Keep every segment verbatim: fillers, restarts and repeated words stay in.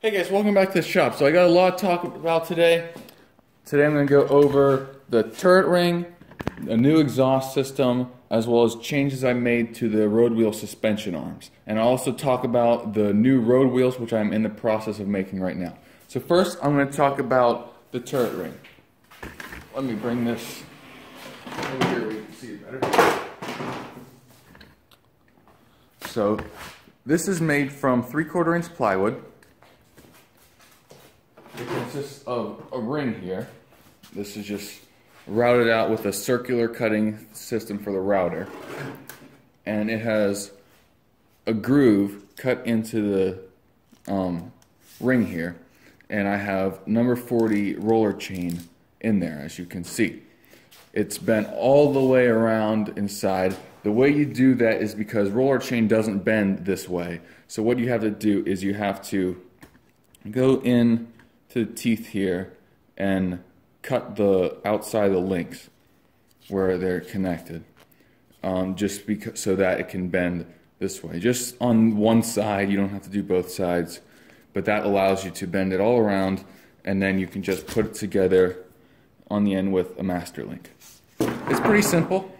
Hey guys, welcome back to the shop. So I got a lot to talk about today. Today I'm going to go over the turret ring, a new exhaust system, as well as changes I made to the road wheel suspension arms. And I'll also talk about the new road wheels, which I'm in the process of making right now. So first I'm going to talk about the turret ring. Let me bring this over here where you can see it better. So this is made from three-quarter inch plywood. It consists of a ring here. This is just routed out with a circular cutting system for the router. And it has a groove cut into the um, ring here. And I have number forty roller chain in there, as you can see. It's bent all the way around inside. The way you do that is because roller chain doesn't bend this way. So what you have to do is you have to go in to the teeth here and cut the outside of the links where they're connected, um, just because, so that it can bend this way. Just on one side, you don't have to do both sides, but that allows you to bend it all around, and then you can just put it together on the end with a master link. It's pretty simple,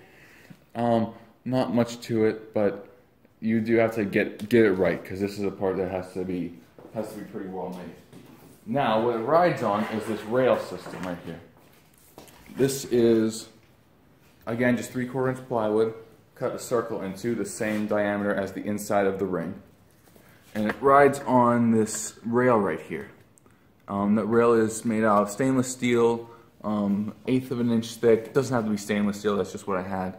um, not much to it, but you do have to get get it right, because this is a part that has to be has to be pretty well made. Now, what it rides on is this rail system right here. This is, again, just three-quarter inch plywood, cut a circle into the same diameter as the inside of the ring. And it rides on this rail right here. Um, that rail is made out of stainless steel, um, eighth of an inch thick. It doesn't have to be stainless steel, that's just what I had.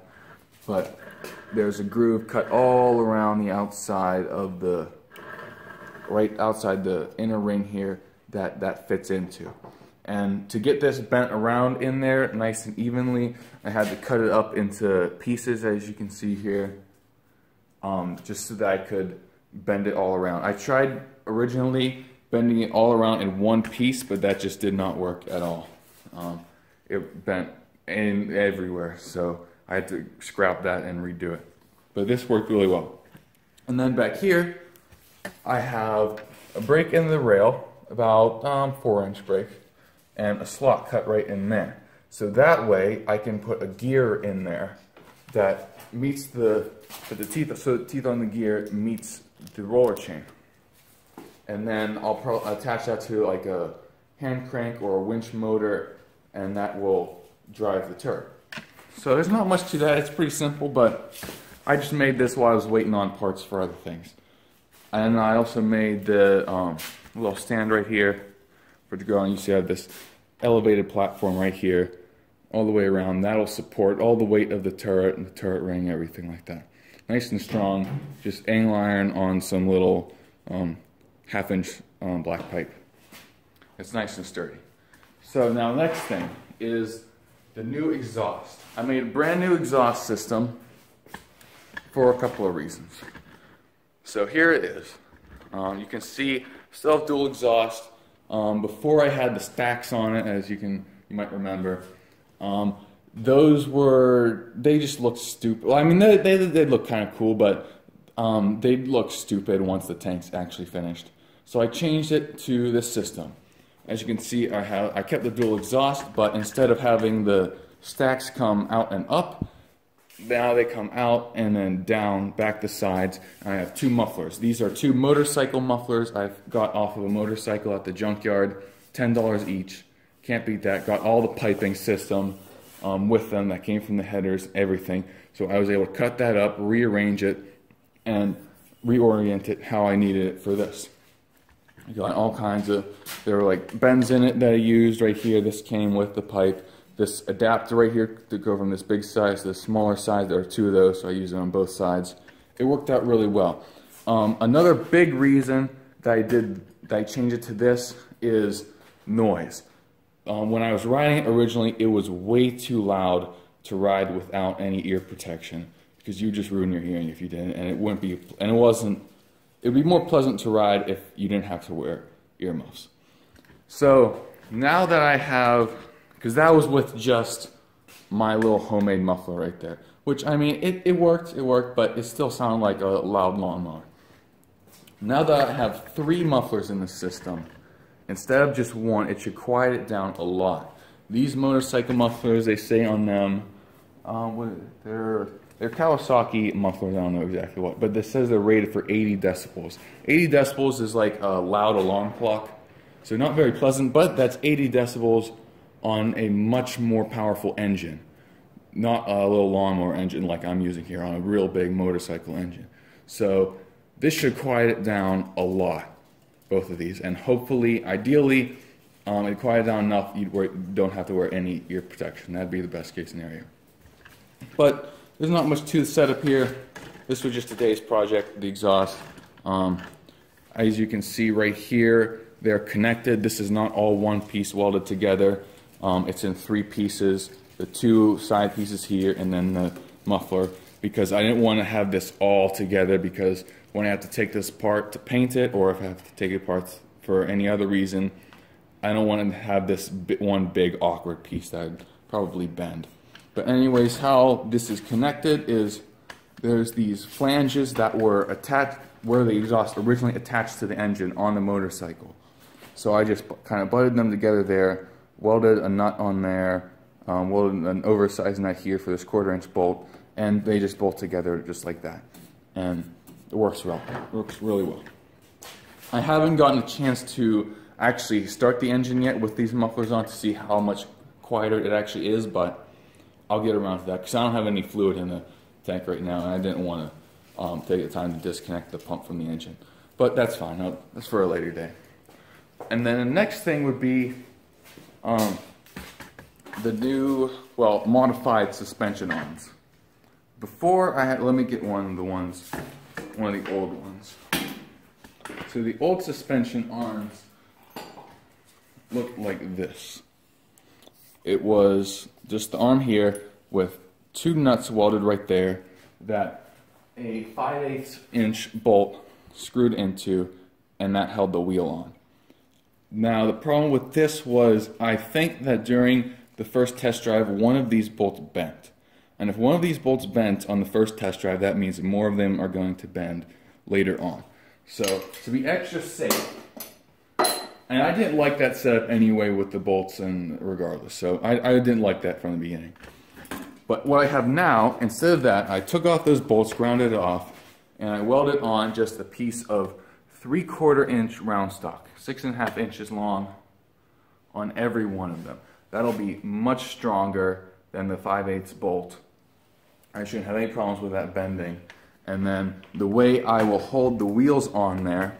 But there's a groove cut all around the outside of the, right outside the inner ring here, that that fits into. And to get this bent around in there nice and evenly, I had to cut it up into pieces, as you can see here, um, just so that I could bend it all around. I tried originally bending it all around in one piece, but that just did not work at all. Um, it bent in everywhere, so I had to scrap that and redo it. But this worked really well. And then back here, I have a break in the rail, about um, four inch break, and a slot cut right in there. So that way I can put a gear in there that meets the, put the teeth, so the teeth on the gear meets the roller chain. And then I'll pro attach that to like a hand crank or a winch motor, and that will drive the turret. So there's not much to that, it's pretty simple, but I just made this while I was waiting on parts for other things. And I also made the um, little stand right here for it to go on. You see I have this elevated platform right here all the way around. That'll support all the weight of the turret and the turret ring, everything like that. Nice and strong, just angle iron on some little um, half inch um, black pipe. It's nice and sturdy. So now next thing is the new exhaust. I made a brand new exhaust system for a couple of reasons. So here it is. Um, you can see still have dual exhaust. Um, before I had the stacks on it, as you can you might remember, um, those were they just looked stupid. Well, I mean they they they look kind of cool, but um, they look stupid once the tank's actually finished. So I changed it to this system. As you can see, I have I kept the dual exhaust, but instead of having the stacks come out and up, now they come out and then down, back the sides, and I have two mufflers. These are two motorcycle mufflers I've got off of a motorcycle at the junkyard, ten dollars each. Can't beat that. Got all the piping system um, with them that came from the headers, everything. So I was able to cut that up, rearrange it, and reorient it how I needed it for this. I got all kinds of, there were like bends in it that I used right here. This came with the pipe. This adapter right here to go from this big size to the smaller size, there are two of those, so I use it on both sides. It worked out really well. Um, another big reason that I did, that I changed it to this, is noise. Um, when I was riding it originally, it was way too loud to ride without any ear protection, because you just ruin your hearing if you didn't, and it wouldn't be, and it wasn't, it would be more pleasant to ride if you didn't have to wear earmuffs. So now that I have, because that was with just my little homemade muffler right there. Which, I mean, it, it worked, it worked, but it still sounded like a loud lawnmower. Now that I have three mufflers in the system, instead of just one, it should quiet it down a lot. These motorcycle mufflers, they say on them, um, what is it? They're, they're Kawasaki mufflers, I don't know exactly what, but this says they're rated for eighty decibels. eighty decibels is like a loud alarm clock, so not very pleasant, but that's eighty decibels on a much more powerful engine. Not a little lawnmower engine like I'm using here, on a real big motorcycle engine. So this should quiet it down a lot, both of these, and hopefully, ideally, um, it quiet down enough you don't have to wear any ear protection. That'd be the best case scenario. But there's not much to the setup here. This was just today's project, the exhaust. Um, as you can see right here, they're connected. This is not all one piece welded together. Um, it's in three pieces. The two side pieces here and then the muffler, because I didn't want to have this all together, because when I have to take this apart to paint it, or if I have to take it apart for any other reason, I don't want to have this one big awkward piece that I'd probably bend. But anyways, how this is connected is there's these flanges that were attached where the exhaust originally attached to the engine on the motorcycle. So I just kind of butted them together there, welded a nut on there, Um, well, an oversized nut here for this quarter inch bolt, and they just bolt together just like that, and it works well. It works really well. I haven't gotten a chance to actually start the engine yet with these mufflers on to see how much quieter it actually is, but I'll get around to that because I don't have any fluid in the tank right now, and I didn't want to um, take the time to disconnect the pump from the engine. But that's fine. I'll, that's for a later day. And then the next thing would be Um, the new, well, modified suspension arms. Before I had, let me get one of the ones, one of the old ones. So the old suspension arms looked like this. It was just the arm here with two nuts welded right there that a five eighths inch bolt screwed into, and that held the wheel on. Now the problem with this was, I think that during the first test drive, one of these bolts bent. And if one of these bolts bent on the first test drive, that means more of them are going to bend later on. So, to be extra safe, and I didn't like that setup anyway with the bolts and regardless, so I, I didn't like that from the beginning. But what I have now, instead of that, I took off those bolts, grounded it off, and I welded on just a piece of three quarter inch round stock, six and a half inches long on every one of them. That'll be much stronger than the five eighths bolt. I shouldn't have any problems with that bending. And then the way I will hold the wheels on there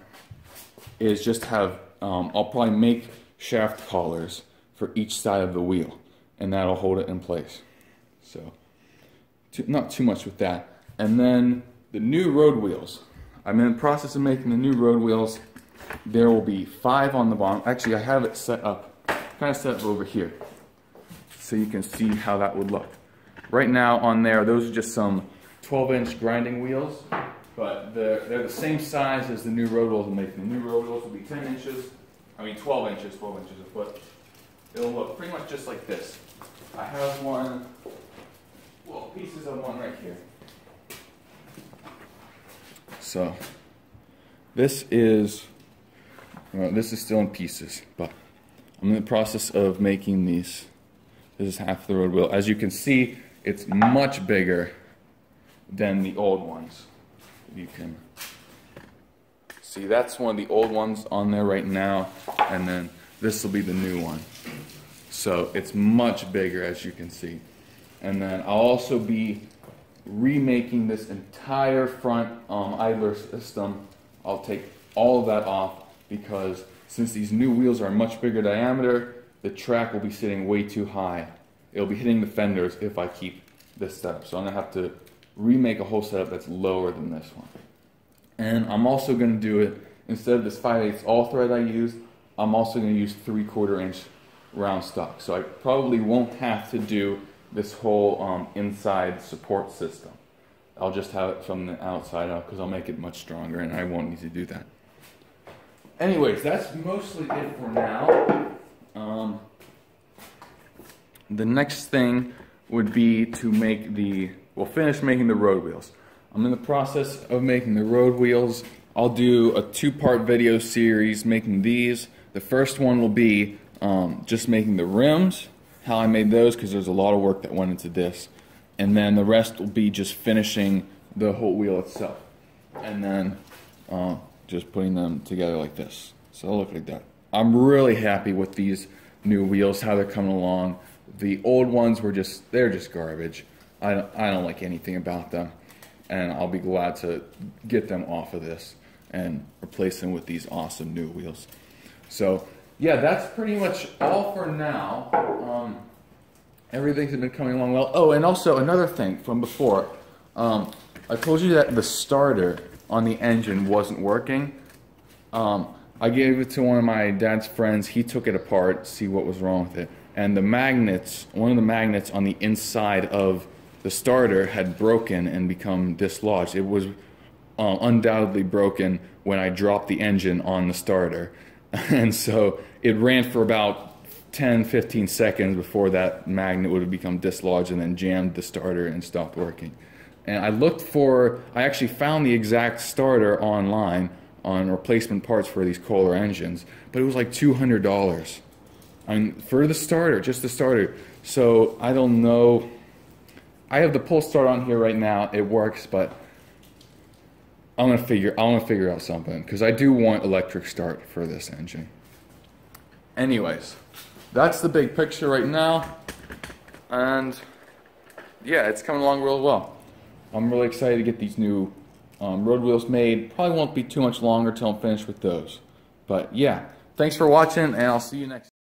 is just have, um, I'll probably make shaft collars for each side of the wheel, and that'll hold it in place. So, too, not too much with that. And then the new road wheels. I'm in the process of making the new road wheels. There will be five on the bottom. Actually, I have it set up. Kind of set up over here so you can see how that would look. Right now on there, those are just some twelve inch grinding wheels, but they're, they're the same size as the new road wheels I'm making. The new road wheels will be ten inches, I mean twelve inches, twelve inches a foot. It'll look pretty much just like this. I have one, well, pieces of one right here. So this is, well, this is still in pieces, but I'm in the process of making these. This is half the road wheel. As you can see, it's much bigger than the old ones. You can see that's one of the old ones on there right now, and then this will be the new one. So it's much bigger, as you can see. And then I'll also be remaking this entire front um, idler system. I'll take all of that off because since these new wheels are much bigger diameter, the track will be sitting way too high. It'll be hitting the fenders if I keep this setup. So I'm going to have to remake a whole setup that's lower than this one. And I'm also going to do it, instead of this five eighths all thread I used, I'm also going to use three quarter inch round stock. So I probably won't have to do this whole um, inside support system. I'll just have it from the outside out because I'll make it much stronger and I won't need to do that. Anyways, that's mostly it for now. Um, the next thing would be to make the, well, finish making the road wheels. I'm in the process of making the road wheels. I'll do a two-part video series making these. The first one will be um, just making the rims, how I made those, because there's a lot of work that went into this. And then the rest will be just finishing the whole wheel itself. And then uh, just putting them together like this. So they'll look like that. I'm really happy with these new wheels, how they're coming along. The old ones were just, they're just garbage. I don't, I don't like anything about them. And I'll be glad to get them off of this and replace them with these awesome new wheels. So yeah, that's pretty much all for now. Um, Everything's been coming along well. Oh, and also another thing from before. Um, I told you that the starter on the engine wasn't working. Um, I gave it to one of my dad's friends. He took it apart to see what was wrong with it. And the magnets, one of the magnets on the inside of the starter had broken and become dislodged. It was uh, undoubtedly broken when I dropped the engine on the starter. And so it ran for about ten, fifteen seconds before that magnet would have become dislodged and then jammed the starter and stopped working. And I looked for, I actually found the exact starter online on replacement parts for these Kohler engines, but it was like two hundred dollars. I mean, for the starter, just the starter. So I don't know, I have the pull start on here right now, it works, but I'm gonna figure, I'm gonna figure out something, because I do want electric start for this engine. Anyways. That's the big picture right now, and yeah, it's coming along real well. I'm really excited to get these new um, road wheels made. Probably won't be too much longer till I'm finished with those. But yeah, thanks for watching, and I'll see you next time.